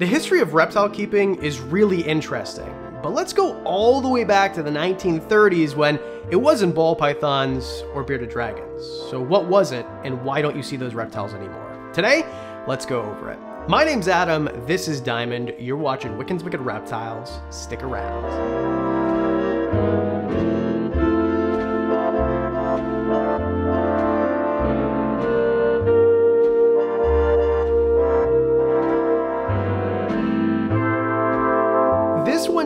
The history of reptile keeping is really interesting, but let's go all the way back to the 1930s when it wasn't ball pythons or bearded dragons. So what was it, and why don't you see those reptiles anymore? Today, let's go over it. My name's Adam, this is Diamond, you're watching Wickens Wicked Reptiles, stick around.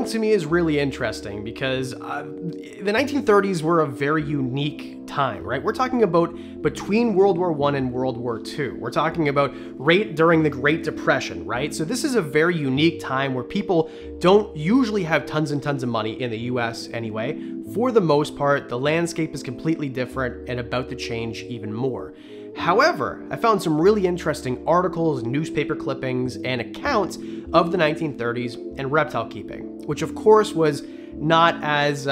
To me is really interesting because the 1930s were a very unique time, right? We're talking about between World War I and World War II. We're talking about right during the Great Depression, right? So this is a very unique time where people don't usually have tons and tons of money in the US anyway. For the most part, the landscape is completely different and about to change even more. However, I found some really interesting articles, newspaper clippings, and accounts of the 1930s and reptile keeping, which of course was not as,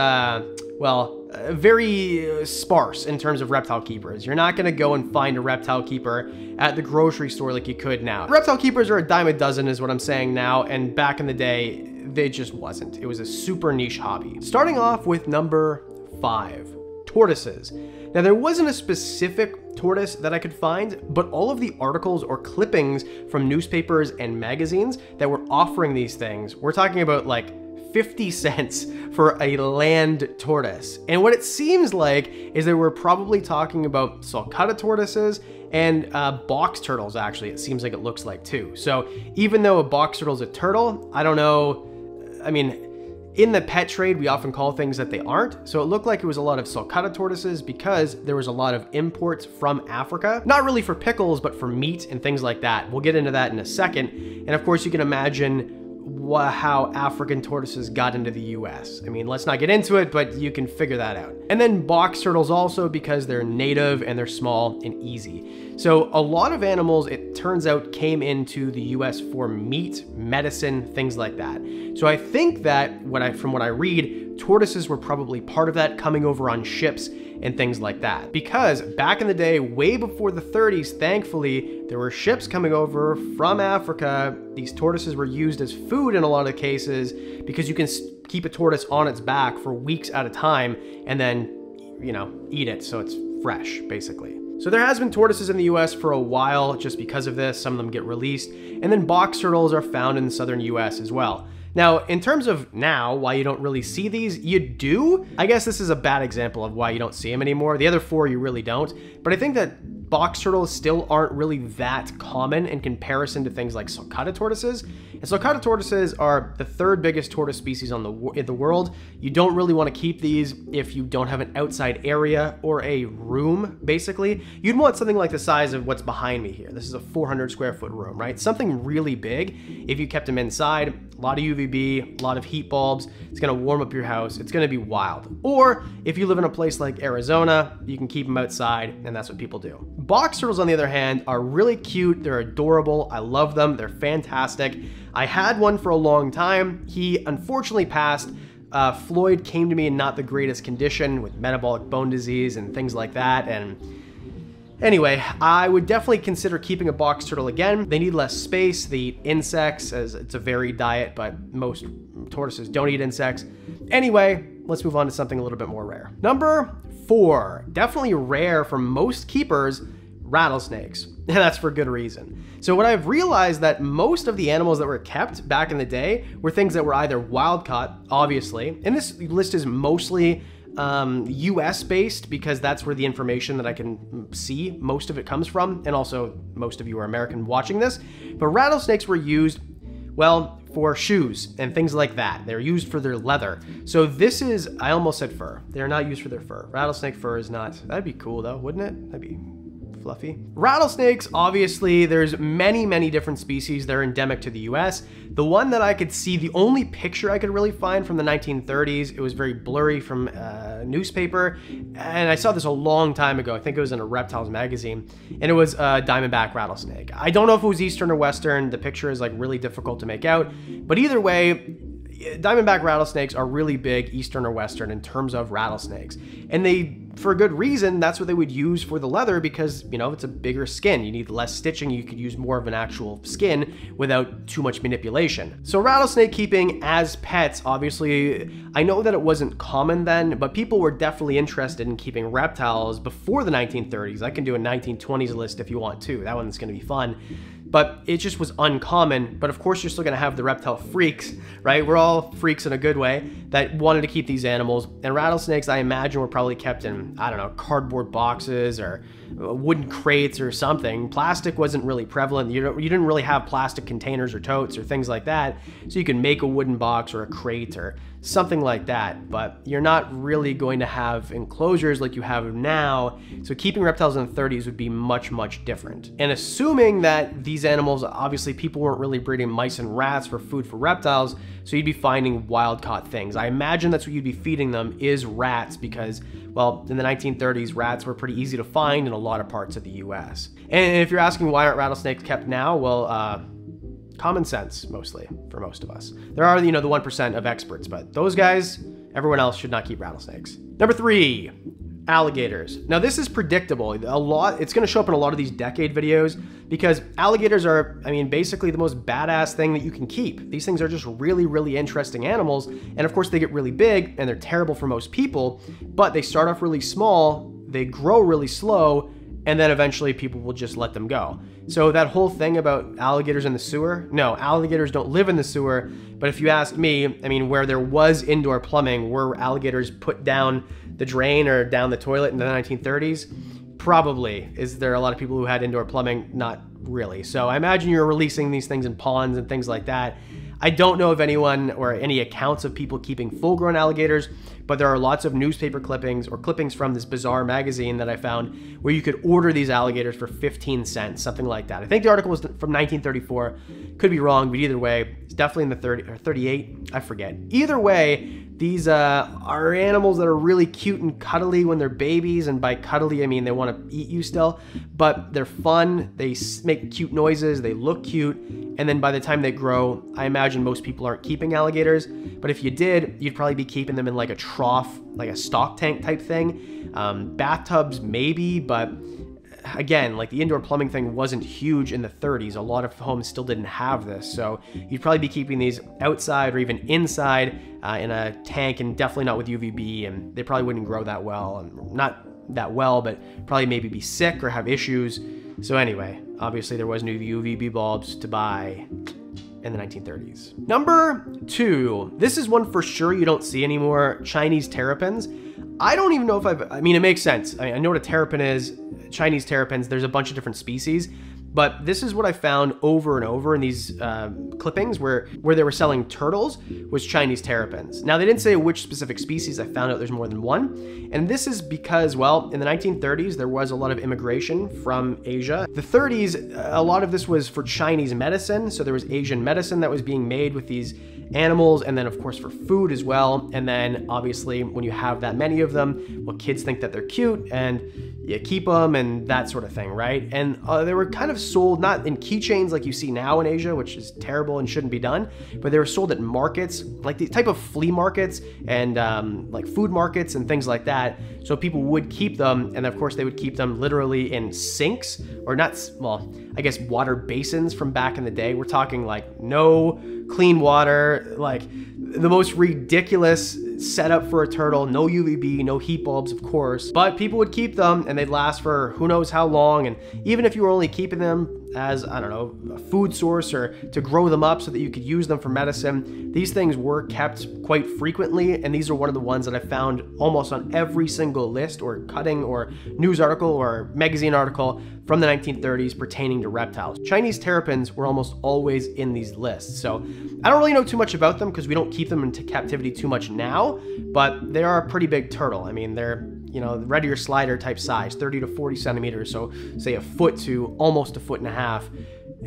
very sparse in terms of reptile keepers. You're not gonna go and find a reptile keeper at the grocery store like you could now. Reptile keepers are a dime a dozen is what I'm saying now, and back in the day, they just wasn't. It was a super niche hobby. Starting off with number 5, tortoises. Now, there wasn't a specific tortoise that I could find, but all of the articles or clippings from newspapers and magazines that were offering these things, we're talking about like 50 cents for a land tortoise. And what it seems like is that we're probably talking about sulcata tortoises and box turtles, actually, it seems like it looks like too. So even though a box turtle is a turtle, I don't know, I mean, in the pet trade, we often call things that they aren't, so it looked like it was a lot of sulcata tortoises because there was a lot of imports from Africa, not really for pickles, but for meat and things like that. We'll get into that in a second. And of course, you can imagine how African tortoises got into the US. I mean, let's not get into it, but you can figure that out. And then box turtles also because they're native and they're small and easy. So a lot of animals, it turns out, came into the US for meat, medicine, things like that. So I think that from what I read, tortoises were probably part of that, coming over on ships and things like that. Because back in the day, way before the 30s, thankfully, there were ships coming over from Africa. These tortoises were used as food in a lot of cases because you can keep a tortoise on its back for weeks at a time and then, you know, eat it so it's fresh, basically. So there has been tortoises in the US for a while just because of this. Some of them get released. And then box turtles are found in the southern US as well. Now, in terms of now, why you don't really see these, you do. I guess this is a bad example of why you don't see them anymore. The other 4 you really don't. But I think that box turtles still aren't really that common in comparison to things like sulcata tortoises. And sulcata tortoises are the third biggest tortoise species in the world. You don't really want to keep these if you don't have an outside area or a room, basically. You'd want something like the size of what's behind me here. This is a 400 square foot room, right? Something really big. If you kept them inside, a lot of UVB, a lot of heat bulbs, it's gonna warm up your house, it's gonna be wild. Or if you live in a place like Arizona, you can keep them outside, and that's what people do. Box turtles, on the other hand, are really cute, they're adorable, I love them, they're fantastic. I had one for a long time, he unfortunately passed. Floyd came to me in not the greatest condition with metabolic bone disease and things like that, and anyway, I would definitely consider keeping a box turtle again. They need less space, they eat insects, as it's a varied diet, but most tortoises don't eat insects. Anyway, let's move on to something a little bit more rare. Number 4, definitely rare for most keepers, rattlesnakes, and that's for good reason. So what I've realized that most of the animals that were kept back in the day were things that were either wild caught, obviously, and this list is mostly US based because that's where the information that I can see, most of it comes from, and also most of you are American watching this, but rattlesnakes were used, well, for shoes and things like that. They're used for their leather. So this is, I almost said fur. They're not used for their fur. Rattlesnake fur is not, that'd be cool though, wouldn't it? That'd be fluffy. Rattlesnakes, obviously, there's many, many different species. They're endemic to the US. The one that I could see, the only picture I could really find from the 1930s, it was very blurry from a newspaper, and I saw this a long time ago. I think it was in a reptiles magazine, and it was a diamondback rattlesnake. I don't know if it was Eastern or Western. The picture is like really difficult to make out, but either way, diamondback rattlesnakes are really big Eastern or Western in terms of rattlesnakes, and they for a good reason, that's what they would use for the leather because, you know, it's a bigger skin. You need less stitching. You could use more of an actual skin without too much manipulation. So rattlesnake keeping as pets, obviously, I know that it wasn't common then, but people were definitely interested in keeping reptiles before the 1930s. I can do a 1920s list if you want to. That one's going to be fun. But it just was uncommon. But of course, you're still gonna have the reptile freaks, right? We're all freaks in a good way that wanted to keep these animals. And rattlesnakes, I imagine, were probably kept in, I don't know, cardboard boxes or wooden crates or something. Plastic wasn't really prevalent. You didn't really have plastic containers or totes or things like that. So you can make a wooden box or a crate or something like that. But you're not really going to have enclosures like you have now. So keeping reptiles in the 30s would be much, much different. And assuming that these animals, obviously people weren't really breeding mice and rats for food for reptiles, so you'd be finding wild caught things. I imagine that's what you'd be feeding them is rats because, well, in the 1930s, rats were pretty easy to find in a lot of parts of the US. And if you're asking why aren't rattlesnakes kept now, well, common sense mostly for most of us. There are, you know, the 1% of experts, but those guys, everyone else should not keep rattlesnakes. Number three, alligators. Now this is predictable. It's gonna show up in a lot of these decade videos because alligators are, I mean, basically the most badass thing that you can keep. These things are just really, really interesting animals. And of course they get really big and they're terrible for most people, but they start off really small, they grow really slow, and then eventually people will just let them go. So that whole thing about alligators in the sewer, no, alligators don't live in the sewer, but if you ask me, I mean, where there was indoor plumbing, were alligators put down the drain or down the toilet in the 1930s? Probably. Is there a lot of people who had indoor plumbing? Not really. So I imagine you're releasing these things in ponds and things like that. I don't know of anyone or any accounts of people keeping full-grown alligators, but there are lots of newspaper clippings or clippings from this bizarre magazine that I found where you could order these alligators for 15 cents, something like that. I think the article was from 1934, could be wrong, but either way, it's definitely in the 30 or 38, I forget. Either way, these are animals that are really cute and cuddly when they're babies, and by cuddly, I mean they want to eat you still, but they're fun, they make cute noises, they look cute, and then by the time they grow, I imagine most people aren't keeping alligators, but if you did, you'd probably be keeping them in like a trough, like a stock tank type thing. Bathtubs maybe, but again, like the indoor plumbing thing wasn't huge in the 30s. A lot of homes still didn't have this. So you'd probably be keeping these outside or even inside in a tank, and definitely not with UVB, and they probably wouldn't grow that well, and not that well, but probably maybe be sick or have issues. So anyway, obviously there was no UVB bulbs to buy in the 1930s. Number two, this is one for sure you don't see anymore, Chinese terrapins. I don't even know if I mean, it makes sense. I know what a terrapin is, Chinese terrapins, there's a bunch of different species, but this is what I found over and over in these clippings where they were selling turtles was Chinese terrapins. Now they didn't say which specific species, I found out there's more than one. And this is because, well, in the 1930s, there was a lot of immigration from Asia. The 30s, a lot of this was for Chinese medicine. So there was Asian medicine that was being made with these animals, and then of course for food as well. And then obviously when you have that many of them, well, kids think that they're cute and you keep them and that sort of thing, right? And they were kind of sold not in keychains like you see now in Asia, which is terrible and shouldn't be done, but they were sold at markets, like the type of flea markets and like food markets and things like that. So people would keep them, and of course they would keep them literally in sinks, or not, well, I guess water basins from back in the day. We're talking like no clean water, like the most ridiculous setup for a turtle, no UVB, no heat bulbs, of course, but people would keep them and they'd last for who knows how long. And even if you were only keeping them as, I don't know, a food source or to grow them up so that you could use them for medicine, these things were kept quite frequently. And these are one of the ones that I found almost on every single list or cutting or news article or magazine article from the 1930s pertaining to reptiles. Chinese terrapins were almost always in these lists. So I don't really know too much about them because we don't keep them into captivity too much now, but they are a pretty big turtle. I mean, they're, you know, red ear slider type size, 30 to 40 centimeters. So say a foot to almost a foot and a half.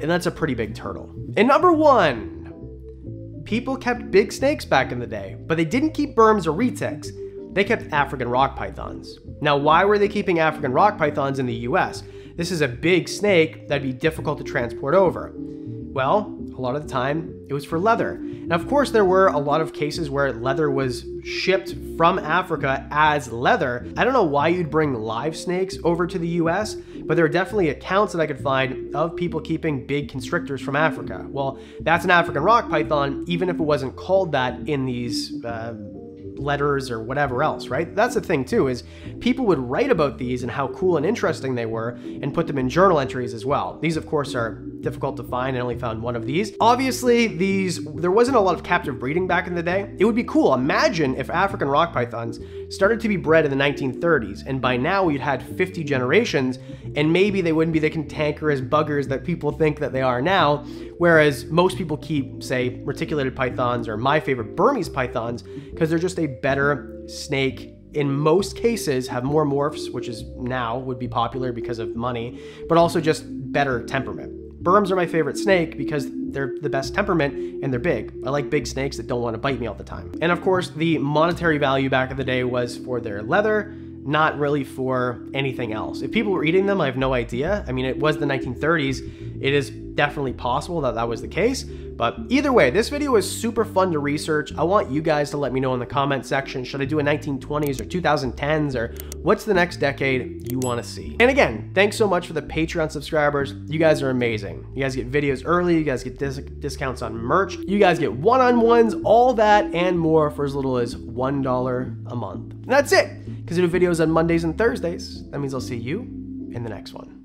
And that's a pretty big turtle. And number one, people kept big snakes back in the day, but they didn't keep berms or retics. They kept African rock pythons. Now, why were they keeping African rock pythons in the US? This is a big snake that'd be difficult to transport over. Well, a lot of the time, it was for leather. Now, of course, there were a lot of cases where leather was shipped from Africa as leather. I don't know why you'd bring live snakes over to the US, but there are definitely accounts that I could find of people keeping big constrictors from Africa. Well, that's an African rock python, even if it wasn't called that in these letters or whatever else, right? That's the thing too, is people would write about these and how cool and interesting they were and put them in journal entries as well. These of course are difficult to find. I only found one of these. Obviously there wasn't a lot of captive breeding back in the day. It would be cool. Imagine if African rock pythons started to be bred in the 1930s and by now we'd had 50 generations and maybe they wouldn't be the cantankerous buggers that people think that they are now. Whereas most people keep, say, reticulated pythons or my favorite Burmese pythons because they're just a better snake. In most cases have more morphs, which is now would be popular because of money, but also just better temperament. Burms are my favorite snake because they're the best temperament and they're big. I like big snakes that don't want to bite me all the time. And of course, the monetary value back in the day was for their leather, not really for anything else. If people were eating them, I have no idea. I mean, it was the 1930s. It is definitely possible that that was the case. But either way, this video was super fun to research. I want you guys to let me know in the comment section, should I do a 1920s or 2010s or what's the next decade you want to see? And again, thanks so much for the Patreon subscribers. You guys are amazing. You guys get videos early. You guys get discounts on merch. You guys get one-on-ones, all that and more for as little as $1 a month. And that's it, because I do videos on Mondays and Thursdays. That means I'll see you in the next one.